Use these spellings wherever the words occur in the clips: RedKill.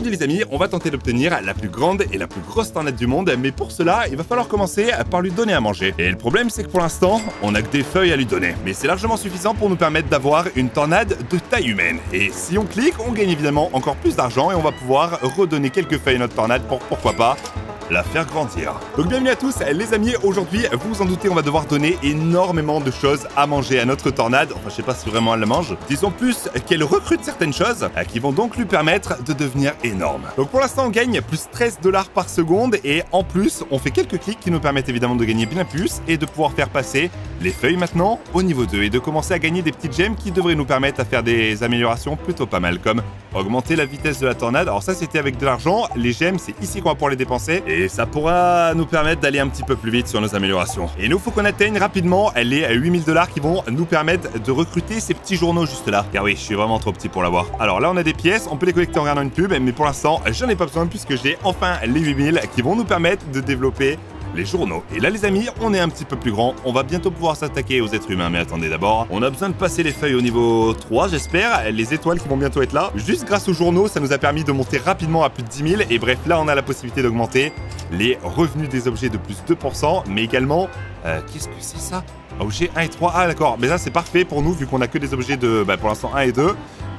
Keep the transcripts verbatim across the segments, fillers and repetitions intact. aujourd'hui les amis, on va tenter d'obtenir la plus grande et la plus grosse tornade du monde, mais pour cela, il va falloir commencer par lui donner à manger. Et le problème, c'est que pour l'instant, on n'a que des feuilles à lui donner. Mais c'est largement suffisant pour nous permettre d'avoir une tornade de taille humaine. Et si on clique, on gagne évidemment encore plus d'argent et on va pouvoir redonner quelques feuilles à notre tornade pour, pourquoi pas, la faire grandir. Donc bienvenue à tous les amis, aujourd'hui vous vous en doutez on va devoir donner énormément de choses à manger à notre tornade, enfin je sais pas si vraiment elle la mange, disons plus qu'elle recrute certaines choses qui vont donc lui permettre de devenir énorme. Donc pour l'instant on gagne plus treize dollars par seconde et en plus on fait quelques clics qui nous permettent évidemment de gagner bien plus et de pouvoir faire passer les feuilles maintenant au niveau deux et de commencer à gagner des petites gemmes qui devraient nous permettre à faire des améliorations plutôt pas mal comme augmenter la vitesse de la tornade, alors ça c'était avec de l'argent, les gemmes c'est ici qu'on va pouvoir les dépenser et Et ça pourra nous permettre d'aller un petit peu plus vite sur nos améliorations. Et il nous faut qu'on atteigne rapidement les huit mille dollars qui vont nous permettre de recruter ces petits journaux juste là. Car oui, je suis vraiment trop petit pour l'avoir. Alors là, on a des pièces, on peut les collecter en regardant une pub, mais pour l'instant, j'en ai pas besoin puisque j'ai enfin les huit mille qui vont nous permettre de développer les journaux. Et là les amis, on est un petit peu plus grand, on va bientôt pouvoir s'attaquer aux êtres humains, mais attendez d'abord, on a besoin de passer les feuilles au niveau trois, j'espère, les étoiles qui vont bientôt être là. Juste grâce aux journaux, ça nous a permis de monter rapidement à plus de dix mille, et bref, là on a la possibilité d'augmenter les revenus des objets de plus deux pour cent, mais également, euh, qu'est-ce que c'est ça? Objet un et trois, ah d'accord, mais ça c'est parfait pour nous, vu qu'on a que des objets de, bah, pour l'instant un et deux,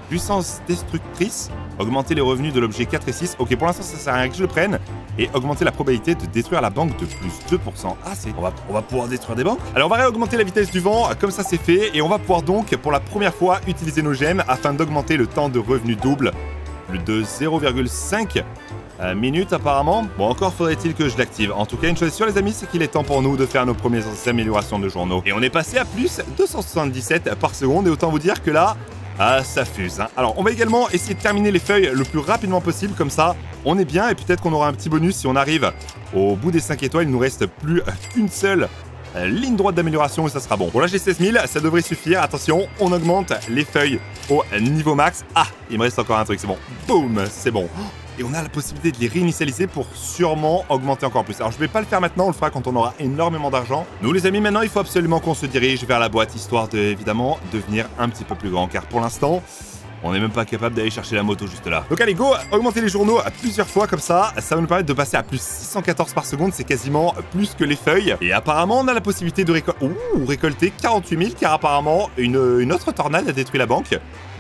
puissance destructrice, augmenter les revenus de l'objet quatre et six. Ok, pour l'instant, ça sert à rien que je le prenne. Et augmenter la probabilité de détruire la banque de plus deux pour cent. Ah, c'est... On va, on va pouvoir détruire des banques. Alors, on va réaugmenter la vitesse du vent. Comme ça, c'est fait. Et on va pouvoir donc, pour la première fois, utiliser nos gemmes afin d'augmenter le temps de revenu double. Plus de zéro virgule cinq euh, minutes, apparemment. Bon, encore faudrait-il que je l'active. En tout cas, une chose sûre, les amis, c'est qu'il est temps pour nous de faire nos premières améliorations de journaux. Et on est passé à plus deux cent soixante-dix-sept par seconde. Et autant vous dire que là... Ah, ça fuse, hein. Alors, on va également essayer de terminer les feuilles le plus rapidement possible, comme ça, on est bien, et peut-être qu'on aura un petit bonus si on arrive au bout des cinq étoiles, il nous reste plus qu'une seule ligne droite d'amélioration, et ça sera bon. Bon, là, j'ai seize mille, ça devrait suffire, attention, on augmente les feuilles au niveau max. Ah, il me reste encore un truc, c'est bon. Boum, c'est bon. Et on a la possibilité de les réinitialiser pour sûrement augmenter encore plus. Alors je vais pas le faire maintenant, on le fera quand on aura énormément d'argent. Nous les amis, maintenant il faut absolument qu'on se dirige vers la boîte, histoire de, évidemment, devenir un petit peu plus grand. Car pour l'instant, on n'est même pas capable d'aller chercher la moto juste là. Donc allez, go, augmenter les journaux à plusieurs fois comme ça. Ça va nous permettre de passer à plus six cent quatorze par seconde, c'est quasiment plus que les feuilles. Et apparemment, on a la possibilité de récol Ouh, récolter quarante-huit mille, car apparemment, une, une autre tornade a détruit la banque.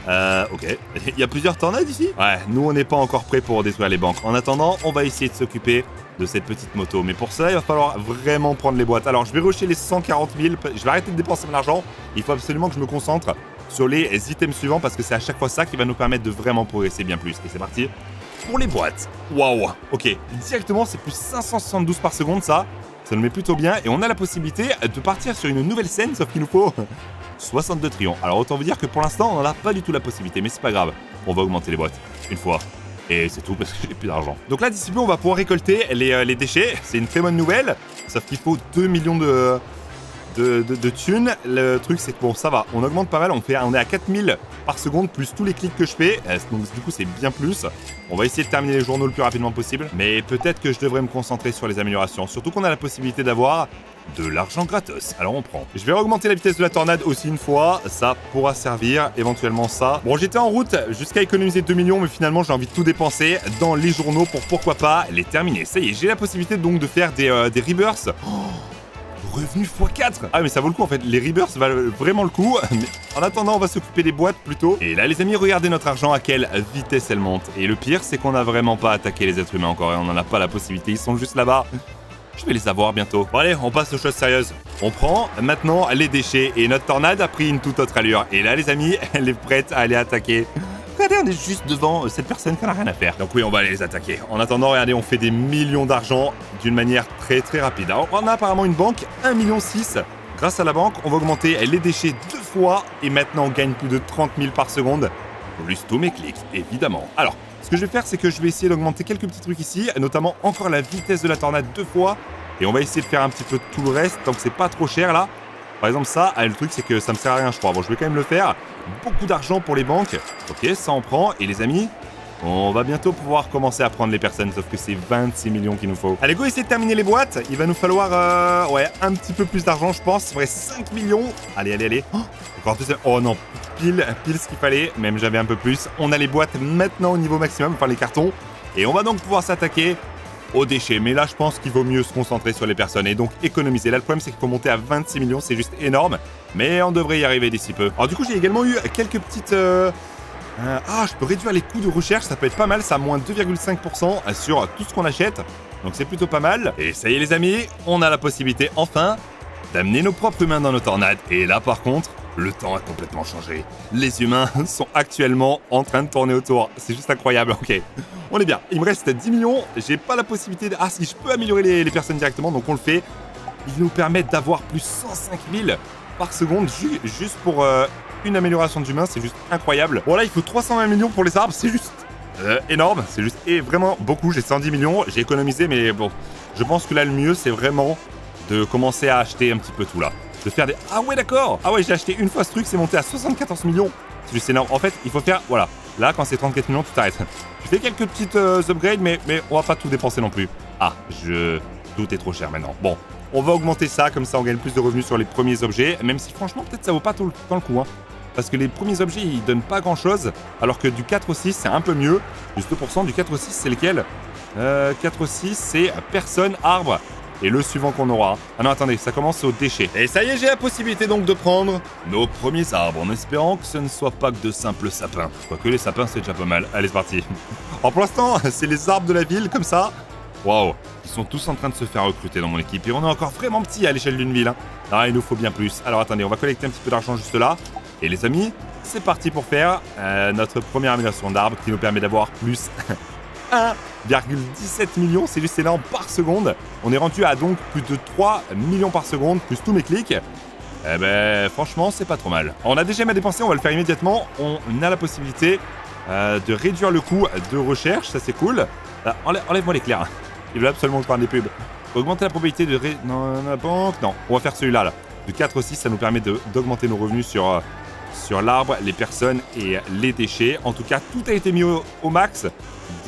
Euh, ok. Il y a plusieurs tornades ici? Ouais, nous on n'est pas encore prêts pour détruire les banques. En attendant, on va essayer de s'occuper de cette petite moto. Mais pour ça, il va falloir vraiment prendre les boîtes. Alors, je vais rusher les cent quarante mille. Je vais arrêter de dépenser mon argent. Il faut absolument que je me concentre sur les items suivants parce que c'est à chaque fois ça qui va nous permettre de vraiment progresser bien plus. Et c'est parti pour les boîtes. Waouh! Ok. Directement, c'est plus cinq cent soixante-douze par seconde, ça. Ça nous met plutôt bien. Et on a la possibilité de partir sur une nouvelle scène, sauf qu'il nous faut... soixante-deux trillions. Alors autant vous dire que pour l'instant, on n'en a pas du tout la possibilité, mais c'est pas grave. On va augmenter les boîtes une fois. Et c'est tout parce que j'ai plus d'argent. Donc là, d'ici peu, on va pouvoir récolter les, euh, les déchets. C'est une très bonne nouvelle. Sauf qu'il faut deux millions de, de, de, de thunes. Le truc, c'est que bon, ça va. On augmente pas mal. On, fait, on est à quatre mille par seconde, plus tous les clics que je fais. Donc du coup, c'est bien plus. On va essayer de terminer les journaux le plus rapidement possible. Mais peut-être que je devrais me concentrer sur les améliorations. Surtout qu'on a la possibilité d'avoir... de l'argent gratos. Alors on prend. Je vais augmenter la vitesse de la tornade aussi une fois. Ça pourra servir éventuellement ça. Bon, j'étais en route jusqu'à économiser deux millions, mais finalement j'ai envie de tout dépenser dans les journaux pour pourquoi pas les terminer. Ça y est, j'ai la possibilité donc de faire des, euh, des rebirths. Oh, revenu fois quatre. Ah mais ça vaut le coup en fait. Les rebirths valent vraiment le coup. Mais en attendant, on va s'occuper des boîtes plutôt. Et là les amis, regardez notre argent à quelle vitesse elle monte. Et le pire, c'est qu'on n'a vraiment pas attaqué les êtres humains encore et on n'en a pas la possibilité. Ils sont juste là-bas. Je vais les avoir bientôt. Bon allez, on passe aux choses sérieuses. On prend maintenant les déchets et notre tornade a pris une toute autre allure. Et là les amis, elle est prête à aller attaquer. Regardez, on est juste devant cette personne qui n'a rien à faire. Donc oui, on va aller les attaquer. En attendant, regardez, on fait des millions d'argent d'une manière très très rapide. Alors, on a apparemment une banque, un virgule six million. Grâce à la banque, on va augmenter les déchets deux fois. Et maintenant, on gagne plus de trente mille par seconde. Plus tous mes clics, évidemment. Alors... ce que je vais faire, c'est que je vais essayer d'augmenter quelques petits trucs ici, notamment encore la vitesse de la tornade deux fois. Et on va essayer de faire un petit peu tout le reste, tant que c'est pas trop cher là. Par exemple ça, le truc c'est que ça me sert à rien je crois. Bon, je vais quand même le faire. Beaucoup d'argent pour les banques. Ok, ça en prend. Et les amis, On va bientôt pouvoir commencer à prendre les personnes, sauf que c'est vingt-six millions qu'il nous faut. Allez, go, essayer de terminer les boîtes. Il va nous falloir, euh, ouais, un petit peu plus d'argent, je pense. Ouais, cinq millions. Allez, allez, allez. Oh, encore plus. Oh non, pile, pile ce qu'il fallait. Même j'avais un peu plus. On a les boîtes maintenant au niveau maximum, enfin les cartons. Et on va donc pouvoir s'attaquer aux déchets. Mais là, je pense qu'il vaut mieux se concentrer sur les personnes et donc économiser. Là, le problème, c'est qu'il faut monter à vingt-six millions. C'est juste énorme. Mais on devrait y arriver d'ici peu. Alors du coup, j'ai également eu quelques petites... Euh Ah, je peux réduire les coûts de recherche, ça peut être pas mal, ça à moins deux virgule cinq pour cent sur tout ce qu'on achète. Donc c'est plutôt pas mal. Et ça y est les amis, on a la possibilité enfin d'amener nos propres humains dans nos tornades. Et là par contre, le temps a complètement changé. Les humains sont actuellement en train de tourner autour. C'est juste incroyable, ok. On est bien, il me reste dix millions, j'ai pas la possibilité de... Ah si, je peux améliorer les, les personnes directement, donc on le fait. Ils nous permettent d'avoir plus cent cinq mille par seconde ju juste pour... Euh... une amélioration d'humain, c'est juste incroyable. Bon là, il faut trois cent vingt millions pour les arbres, c'est juste euh, énorme, c'est juste et vraiment beaucoup. J'ai cent dix millions, j'ai économisé, mais bon, je pense que là, le mieux, c'est vraiment de commencer à acheter un petit peu tout là. De faire des... Ah ouais, d'accord. Ah ouais, j'ai acheté une fois ce truc, c'est monté à soixante-quatorze millions. C'est juste énorme. En fait, il faut faire... Voilà, là, quand c'est trente-quatre millions, tout arrête. Je fais quelques petites euh, upgrades, mais, mais on va pas tout dépenser non plus. Ah, je... Tout est trop cher maintenant. Bon. On va augmenter ça, comme ça on gagne plus de revenus sur les premiers objets. Même si franchement, peut-être ça vaut pas tout le, dans le coup. Hein. Parce que les premiers objets, ils donnent pas grand-chose. Alors que du quatre au six, c'est un peu mieux. Plus deux pour cent, du quatre au six, c'est lequel euh, quatre au six, c'est personne, arbre. Et le suivant qu'on aura. Ah non, attendez, ça commence au déchet. Et ça y est, j'ai la possibilité donc de prendre nos premiers arbres. En espérant que ce ne soit pas que de simples sapins. Quoique les sapins, c'est déjà pas mal. Allez, c'est parti. En pour l'instant, c'est les arbres de la ville, comme ça. Waouh, ils sont tous en train de se faire recruter dans mon équipe. Et on est encore vraiment petit à l'échelle d'une ville. Hein. Ah, il nous faut bien plus. Alors attendez, on va collecter un petit peu d'argent juste là. Et les amis, c'est parti pour faire euh, notre première amélioration d'arbre qui nous permet d'avoir plus un virgule dix-sept millions. C'est juste énorme par seconde. On est rendu à donc plus de trois millions par seconde, plus tous mes clics. Eh ben, franchement, c'est pas trop mal. On a déjà mal dépensé, on va le faire immédiatement. On a la possibilité euh, de réduire le coût de recherche, ça c'est cool. Ah, enlè Enlève-moi l'éclair. Il veut absolument que je parle des pubs. Augmenter la probabilité de... Ré... Non, la banque... Non, on va faire celui-là. Là. De quatre au six, ça nous permet d'augmenter nos revenus sur, euh, sur l'arbre, les personnes et les déchets. En tout cas, tout a été mis au, au max.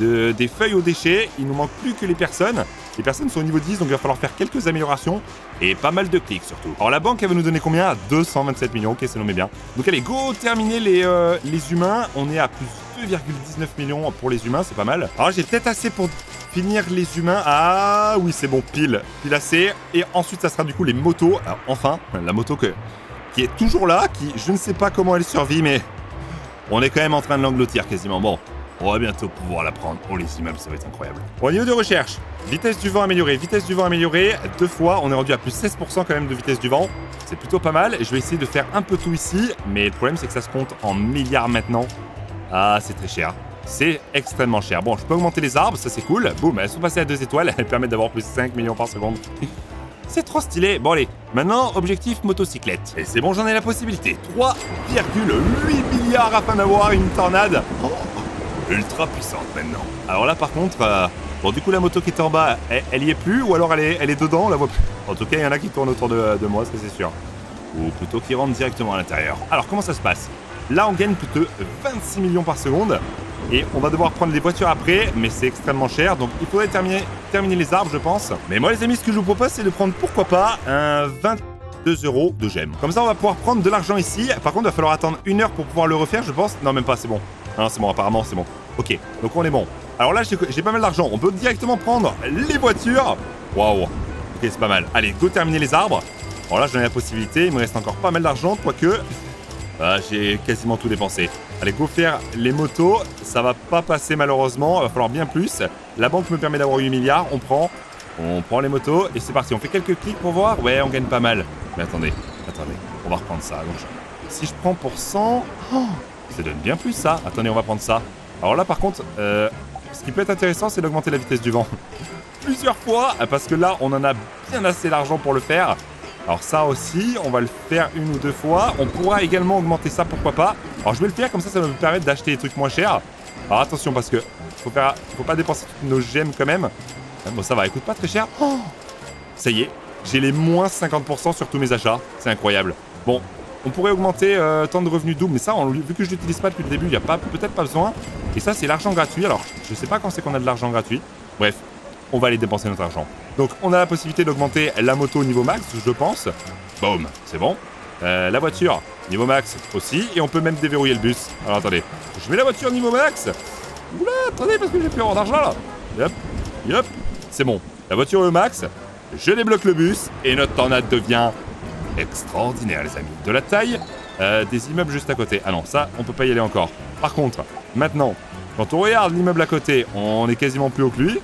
De, des feuilles aux déchets, il nous manque plus que les personnes. Les personnes sont au niveau dix, donc il va falloir faire quelques améliorations. Et pas mal de clics surtout. Alors la banque, elle va nous donner combien? Deux cent vingt-sept millions, ok, ça nous met bien. Donc allez, go, terminer les, euh, les humains. On est à plus... deux virgule dix-neuf millions pour les humains, c'est pas mal. Alors j'ai peut-être assez pour finir les humains. Ah oui, c'est bon, pile, pile assez. Et ensuite, ça sera du coup les motos. Alors, enfin, la moto que, qui est toujours là, qui je ne sais pas comment elle survit, mais on est quand même en train de l'engloutir quasiment. Bon, on va bientôt pouvoir la prendre. Oh, les immeubles, ça va être incroyable. Au niveau de recherche, vitesse du vent améliorée, vitesse du vent améliorée, deux fois, on est rendu à plus seize pour cent quand même de vitesse du vent. C'est plutôt pas mal. Je vais essayer de faire un peu tout ici, mais le problème, c'est que ça se compte en milliards maintenant. Ah, c'est très cher. C'est extrêmement cher. Bon, je peux augmenter les arbres, ça c'est cool. Boum, elles sont passées à deux étoiles. Elles permettent d'avoir plus de cinq millions par seconde. C'est trop stylé. Bon, allez. Maintenant, objectif motocyclette. Et c'est bon, j'en ai la possibilité. trois virgule huit milliards afin d'avoir une tornade. Oh, ultra puissante maintenant. Alors là, par contre... Euh... Bon, du coup, la moto qui est en bas, elle, elle y est plus. Ou alors elle est, elle est dedans, on la voit plus. En tout cas, il y en a qui tournent autour de, de moi, ça c'est sûr. Ou plutôt qui rentrent directement à l'intérieur. Alors, comment ça se passe ? Là, on gagne plus de vingt-six millions par seconde. Et on va devoir prendre les voitures après, mais c'est extrêmement cher. Donc, il faudrait terminer, terminer les arbres, je pense. Mais moi, les amis, ce que je vous propose, c'est de prendre, pourquoi pas, un vingt-deux euros de gemme. Comme ça, on va pouvoir prendre de l'argent ici. Par contre, il va falloir attendre une heure pour pouvoir le refaire, je pense. Non, même pas, c'est bon. Non, c'est bon, apparemment, c'est bon. Ok, donc on est bon. Alors là, j'ai pas mal d'argent. On peut directement prendre les voitures. Waouh. Ok, c'est pas mal. Allez, go terminer les arbres. Bon, là, j'en ai la possibilité. Il me reste encore pas mal d'argent, quoique... Ah, j'ai quasiment tout dépensé. Allez, go faire les motos. Ça va pas passer malheureusement. Il va falloir bien plus. La banque me permet d'avoir huit milliards. On prend. On prend les motos. Et c'est parti. On fait quelques clics pour voir. Ouais, on gagne pas mal. Mais attendez. Attendez. On va reprendre ça. Donc, si je prends pour cent... Oh, ça donne bien plus ça. Attendez, on va prendre ça. Alors là, par contre, euh, ce qui peut être intéressant, c'est d'augmenter la vitesse du vent. Plusieurs fois. Parce que là, on en a bien assez d'argent pour le faire. Alors ça aussi, on va le faire une ou deux fois. On pourra également augmenter ça, pourquoi pas. Alors je vais le faire, comme ça, ça va me permettre d'acheter des trucs moins chers. Alors attention, parce que faut faire, faut pas dépenser toutes nos gemmes quand même. Bon, ça va, elle coûte pas très cher. Oh, ça y est, j'ai les moins cinquante pour cent sur tous mes achats. C'est incroyable. Bon, On pourrait augmenter euh, tant de revenus double, mais ça, on, vu que je l'utilise pas depuis le début, il n'y a pas, peut-être pas besoin. Et ça, c'est l'argent gratuit. Alors, je sais pas quand c'est qu'on a de l'argent gratuit. Bref, on va aller dépenser notre argent. Donc, on a la possibilité d'augmenter la moto au niveau max, je pense. Boum, c'est bon. Euh, la voiture, niveau max aussi. Et on peut même déverrouiller le bus. Alors, attendez, je mets la voiture niveau max. Oula, attendez, parce que j'ai plus d'argent là. Yep, yep, c'est bon. La voiture au max, je débloque le bus. Et notre tornade devient extraordinaire, les amis. De la taille euh, des immeubles juste à côté. Ah non, ça, on peut pas y aller encore. Par contre, maintenant, quand on regarde l'immeuble à côté, on est quasiment plus haut que lui.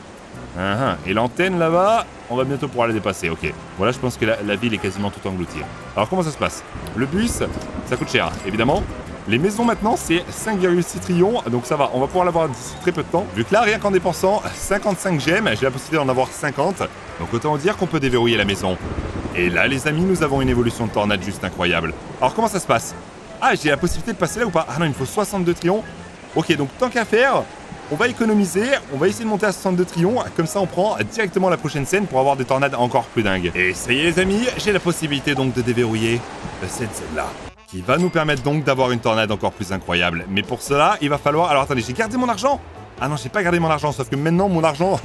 Uh-huh. Et l'antenne là-bas, on va bientôt pouvoir la dépasser. Ok, voilà, je pense que la, la ville est quasiment tout engloutie. Alors, comment ça se passe? Le bus, ça coûte cher, évidemment. Les maisons, maintenant, c'est cinq virgule six trillions. Donc, ça va, on va pouvoir l'avoir d'ici très peu de temps. Vu que là, rien qu'en dépensant cinquante-cinq gemmes, j'ai la possibilité d'en avoir cinquante. Donc, autant dire qu'on peut déverrouiller la maison. Et là, les amis, nous avons une évolution de tornade juste incroyable. Alors, comment ça se passe? Ah, j'ai la possibilité de passer là ou pas? Ah non, il me faut soixante-deux trillions. Ok, donc tant qu'à faire, on va économiser, on va essayer de monter à soixante-deux trillions, comme ça on prend directement la prochaine scène pour avoir des tornades encore plus dingues. Et ça y est les amis, j'ai la possibilité donc de déverrouiller cette scène-là, qui va nous permettre donc d'avoir une tornade encore plus incroyable. Mais pour cela, il va falloir... Alors attendez, j'ai gardé mon argent? Ah non, j'ai pas gardé mon argent, sauf que maintenant mon argent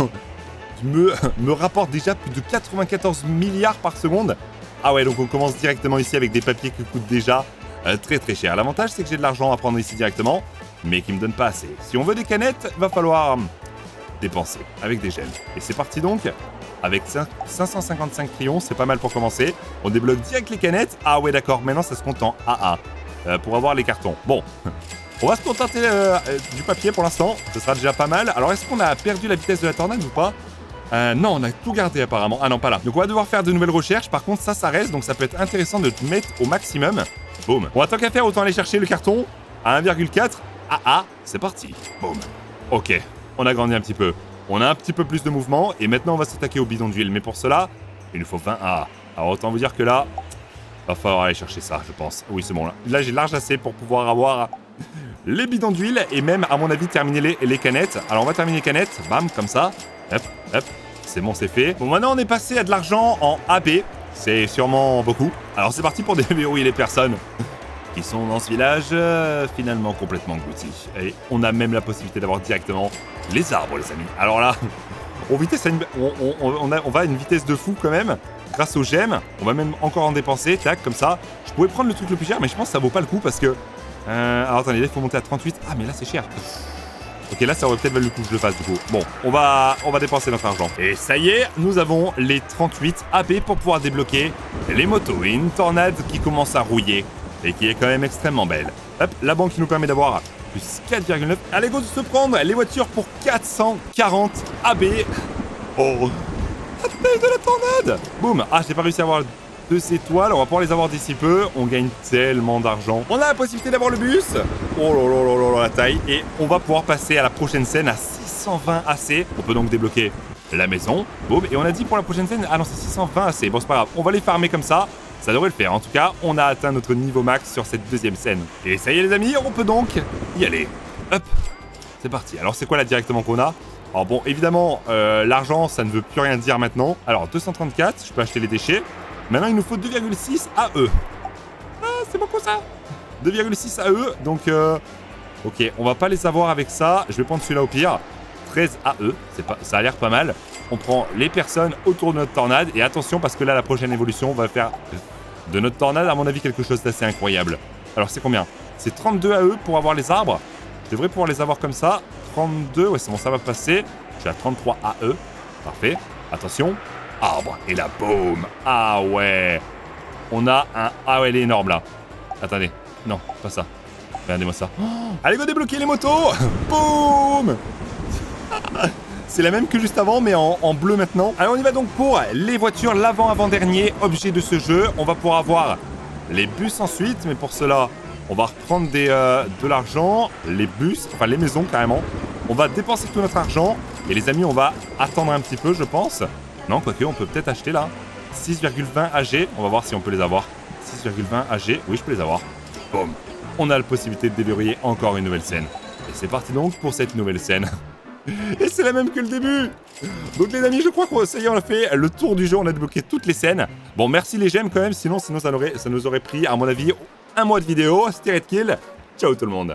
me, me rapporte déjà plus de quatre-vingt-quatorze milliards par seconde. Ah ouais, donc on commence directement ici avec des papiers qui coûtent déjà euh, très très cher. L'avantage c'est que j'ai de l'argent à prendre ici directement, mais qui me donne pas assez. Si on veut des canettes, va falloir dépenser avec des gemmes. Et c'est parti donc avec cinq cent cinquante-cinq trillions, c'est pas mal pour commencer. On débloque direct les canettes. Ah ouais d'accord, maintenant ça se compte en A A euh, pour avoir les cartons. Bon, on va se contenter euh, du papier pour l'instant, ce sera déjà pas mal. Alors est-ce qu'on a perdu la vitesse de la tornade ou pas? Euh, non, on a tout gardé apparemment. Ah non, pas là. Donc on va devoir faire de nouvelles recherches. Par contre, ça, ça reste, donc ça peut être intéressant de te mettre au maximum. Boum. Bon, tant qu'à faire, autant aller chercher le carton à un virgule quatre. Ah ah, c'est parti. Boum. Ok, on a grandi un petit peu. On a un petit peu plus de mouvement. Et maintenant, on va s'attaquer au bidon d'huile. Mais pour cela, il nous faut vingt A A. Alors, autant vous dire que là, va falloir aller chercher ça, je pense. Oui, c'est bon. Là, là j'ai large assez pour pouvoir avoir les bidons d'huile. Et même, à mon avis, terminer les, les canettes. Alors, on va terminer les canettes. Bam, comme ça. Hop, hop. C'est bon, c'est fait. Bon, maintenant, on est passé à de l'argent en A B. C'est sûrement beaucoup. Alors, c'est parti pour déverrouiller les personnes qui sont dans ce village euh, finalement complètement englouti. Et on a même la possibilité d'avoir directement les arbres, les amis. Alors là, on, vitesse à une, on, on, on, a, on va à une vitesse de fou quand même, grâce aux gemmes. On va même encore en dépenser, tac, comme ça. Je pouvais prendre le truc le plus cher, mais je pense que ça vaut pas le coup parce que... Euh, alors attendez, là, il faut monter à trente-huit. Ah, mais là, c'est cher. Ok, là, ça aurait peut-être valu le coup que je le fasse, du coup. Bon, on va, on va dépenser notre argent. Et ça y est, nous avons les trente-huit A B pour pouvoir débloquer les motos. Et une tornade qui commence à rouiller et qui est quand même extrêmement belle. Hop, la banque qui nous permet d'avoir plus quatre virgule neuf. Allez, go de se prendre les voitures pour quatre cent quarante A B. Oh, la taille de la tornade. Boum. Ah, j'ai pas réussi à avoir deux étoiles. On va pouvoir les avoir d'ici peu. On gagne tellement d'argent. On a la possibilité d'avoir le bus. Oh là là là là, la taille. Et on va pouvoir passer à la prochaine scène à six cent vingt A C. On peut donc débloquer la maison. Boum. Et on a dit pour la prochaine scène... Ah non, c'est six cent vingt A C. Bon, c'est pas grave. On va les farmer comme ça. Ça devrait le faire. En tout cas, on a atteint notre niveau max sur cette deuxième scène. Et ça y est, les amis, on peut donc y aller. Hop, c'est parti. Alors, c'est quoi là directement qu'on a? Alors bon, évidemment, euh, l'argent, ça ne veut plus rien dire maintenant. Alors, deux cent trente-quatre, je peux acheter les déchets. Maintenant, il nous faut deux virgule six A E. Ah, c'est beaucoup ça, deux virgule six A E, donc... Euh, ok, on va pas les avoir avec ça. Je vais prendre celui-là au pire. treize A E, pas, ça a l'air pas mal. On prend les personnes autour de notre tornade. Et attention, parce que là, la prochaine évolution, on va faire de notre tornade, à mon avis, quelque chose d'assez incroyable. Alors, c'est combien? C'est trente-deux A E pour avoir les arbres. Je devrais pouvoir les avoir comme ça. trente-deux, ouais, c'est bon, ça va passer. Je suis à trente-trois A E. Parfait. Attention. Arbre. Et là, boum. Ah ouais. On a un... Ah ouais, elle est énorme, là. Attendez. Non, pas ça. Regardez-moi ça. Oh, allez, go débloquer les motos. Boum. C'est la même que juste avant, mais en, en bleu maintenant. Alors on y va donc pour les voitures, l'avant-avant-dernier objet de ce jeu. On va pouvoir avoir les bus ensuite, mais pour cela, on va reprendre des, euh, de l'argent, les bus, enfin les maisons carrément. On va dépenser tout notre argent. Et les amis, on va attendre un petit peu, je pense. Non, quoique, on peut peut-être acheter là. six virgule vingt A G, on va voir si on peut les avoir. six virgule vingt A G, oui, je peux les avoir. Boum. On a la possibilité de déverrouiller encore une nouvelle scène. Et c'est parti donc pour cette nouvelle scène. Et c'est la même que le début. Donc les amis, je crois que ça y est, on a fait le tour du jeu, on a débloqué toutes les scènes. Bon, merci les gemmes quand même, sinon, sinon ça, ça nous aurait pris, à mon avis, un mois de vidéo. C'était RedKill. Ciao tout le monde.